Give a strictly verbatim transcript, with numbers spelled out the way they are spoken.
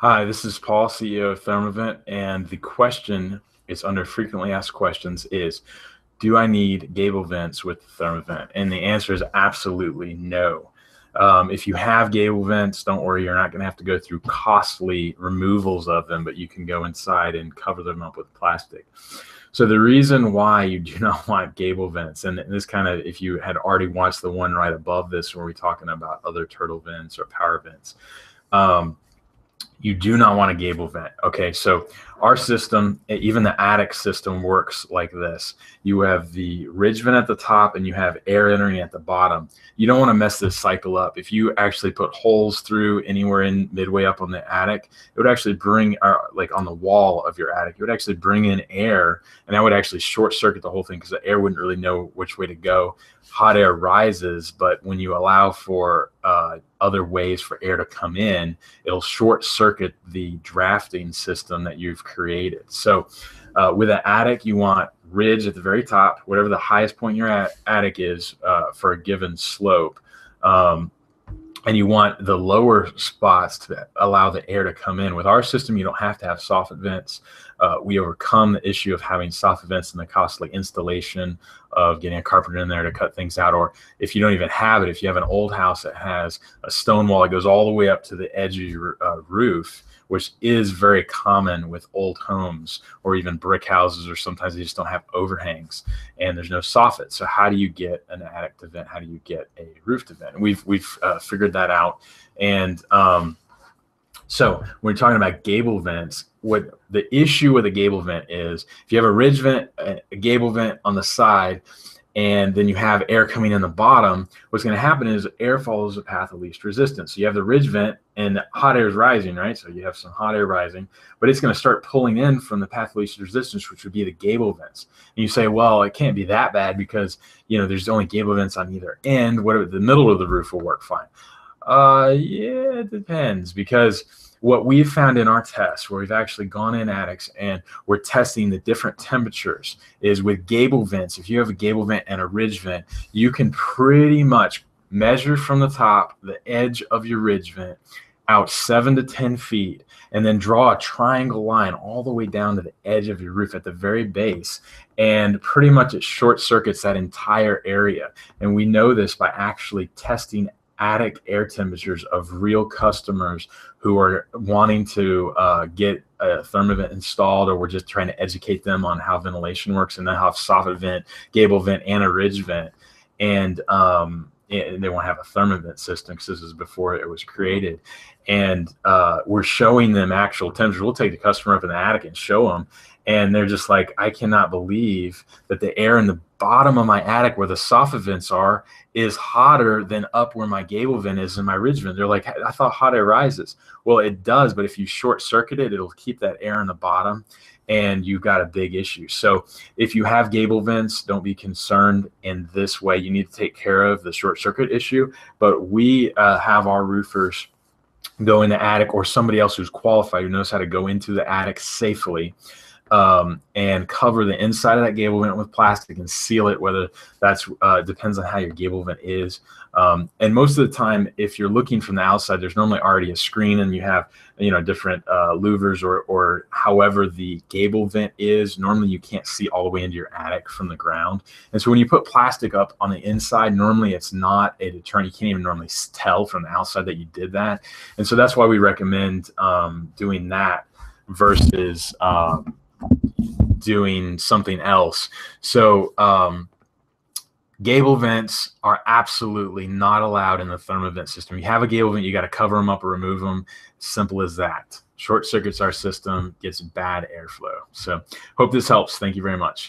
Hi, this is Paul, C E O of Therma Vent, and the question is under frequently asked questions is, do I need Gable Vents with Therma Vent? And the answer is absolutely no. Um, if you have Gable Vents, don't worry, you're not going to have to go through costly removals of them, but you can go inside and cover them up with plastic. So the reason why you do not want Gable Vents, and this kind of, if you had already watched the one right above this where we're talking about other turtle vents or power vents, um, you do not want a gable vent. Okay, so our system, even the attic system, works like this. You have the ridge vent at the top and you have air entering at the bottom. You don't want to mess this cycle up. If you actually put holes through anywhere in midway up on the attic, it would actually bring, or like on the wall of your attic, it would actually bring in air, and that would actually short circuit the whole thing because the air wouldn't really know which way to go. Hot air rises, but when you allow for uh, other ways for air to come in, it'll short circuit the drafting system that you've created. So uh, with an attic, you want ridge at the very top, whatever the highest point your at attic is uh, for a given slope. Um, and you want the lower spots to allow the air to come in. With our system, you don't have to have soffit vents. Uh, we overcome the issue of having soffit vents and the costly installation of getting a carpenter in there to cut things out. Or if you don't even have it, if you have an old house that has a stone wall that goes all the way up to the edge of your uh, roof, which is very common with old homes or even brick houses, or sometimes they just don't have overhangs and there's no soffit. So how do you get an attic to vent? How do you get a roof to vent? And we've we've uh, figured that out. And um, so when we're talking about gable vents, what the issue with a gable vent is, if you have a ridge vent, a gable vent on the side, and then you have air coming in the bottom, what's going to happen is air follows the path of least resistance. So you have the ridge vent and hot air is rising, right? So you have some hot air rising, but it's going to start pulling in from the path of least resistance, which would be the gable vents. And you say, well, it can't be that bad because, you know, there's only gable vents on either end. What if the middle of the roof will work fine? Uh, yeah, it depends, because what we've found in our tests, where we've actually gone in attics and we're testing the different temperatures, is with gable vents, if you have a gable vent and a ridge vent, you can pretty much measure from the top, the edge of your ridge vent, out seven to ten feet, and then draw a triangle line all the way down to the edge of your roof at the very base. And pretty much it short circuits that entire area. And we know this by actually testing attic air temperatures of real customers who are wanting to uh, get a Therma Vent installed, or we're just trying to educate them on how ventilation works, and then have soffit vent, gable vent, and a ridge vent. And um, and they won't have a Therma Vent system because this is before it was created. And uh, we're showing them actual temperatures. We'll take the customer up in the attic and show them, and they're just like, I cannot believe that the air in the bottom of my attic where the soffit vents are is hotter than up where my gable vent is and my ridge vent. They're like, I thought hot air rises. Well, it does, but if you short circuit it, it'll keep that air in the bottom, and you've got a big issue. So if you have gable vents, don't be concerned in this way. You need to take care of the short circuit issue, but we uh, have our roofers go in the attic, or somebody else who's qualified who knows how to go into the attic safely, Um, and cover the inside of that gable vent with plastic and seal it, whether that's uh, depends on how your gable vent is. Um, and most of the time, if you're looking from the outside, there's normally already a screen, and you have, you know, different uh, louvers or, or however the gable vent is. Normally, you can't see all the way into your attic from the ground. And so when you put plastic up on the inside, normally it's not a deterrent. You can't even normally tell from the outside that you did that. And so that's why we recommend um, doing that versus um, doing something else. So um, gable vents are absolutely not allowed in the Therma Vent system. You have a gable vent, you got to cover them up or remove them. Simple as that. Short circuits our system, gets bad airflow. So hope this helps. Thank you very much.